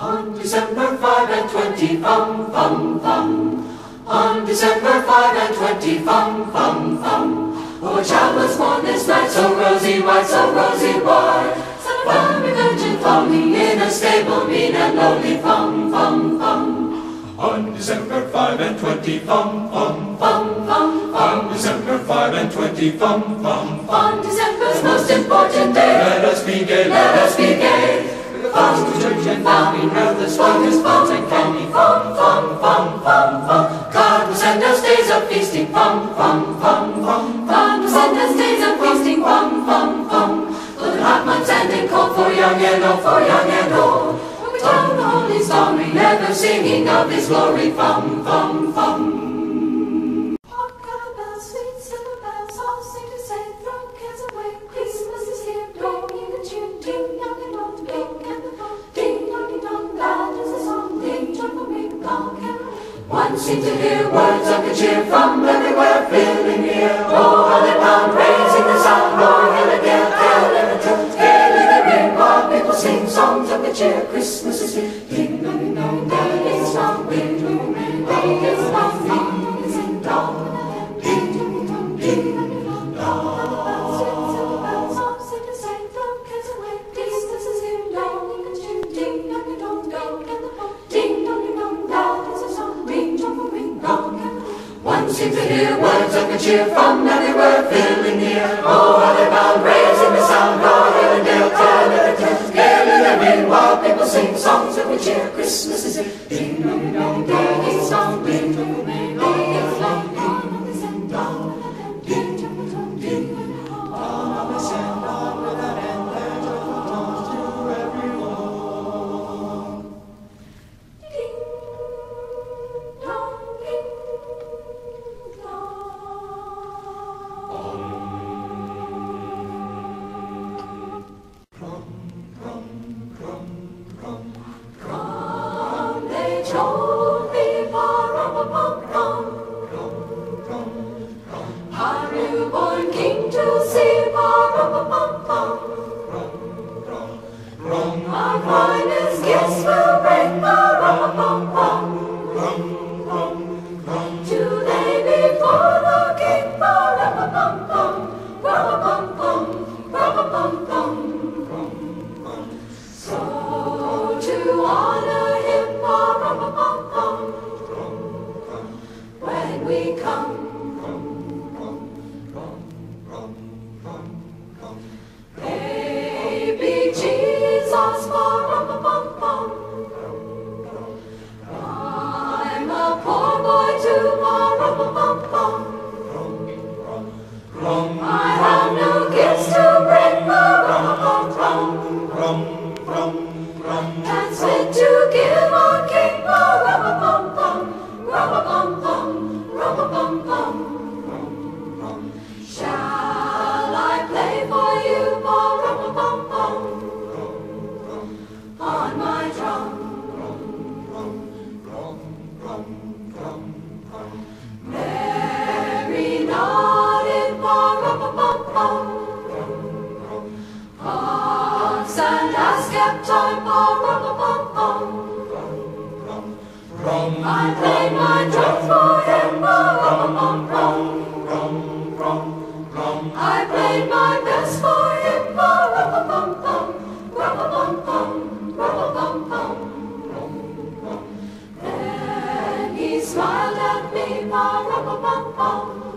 On December 5 and 20, thump, thump, thump. On December 5 and 20, thump, thump, thump. Oh, a child was born this night, so rosy white, so rosy white. Some fond virgin floating in a stable, mean and lonely, thump, thump, thump. On December 5 and 20, thump, thump, thump, thump. On December 5 and 20, thump, thump, thump. On December's most important day, let us be gay, let us be gay. Thumbs to church and family, now the strongest thumbs and candy. Thumb, thumb, thumb, thumb, thumb. God will send us days of feasting. Thumb, thumb, thumb, thumb. God will send us days of feasting. Thumb, thumb, thumb. For the hot months ending cold, for young and old, for young and old. When we tell the holy story, never singing of His glory. Thumb, thumb, thumb. One seemed to hear words of good cheer from everywhere, filling here. Oh, how they pound, raising the sound, roar, hail and gale, hail and toll, hail and the ring, while people sing songs of good cheer. Christmas is here. Ding dong dong, day is long, wind will remain, day is long, ding dong is in dawn, ding dong dong, ding dong dong. Silver bells, all seem to say, don't kiss away. Christmas is here, long and cheer, ding dong dong, go get the boat, ding dong dong, that is a song. One seems to hear words of good cheer from everywhere, filling the air. Oh, how they bound, raising the sound, roar, hail and gale, tell it the tale, gale in the wind, while people sing songs of good cheer. Christmas is here. Ding dong dong, day is long, ding dong dong, day is long, ding dong dong, ding dong dong. We send on without end, their joyful tones to everyone. Smiled at me, ba-ra-ba-bum-bum.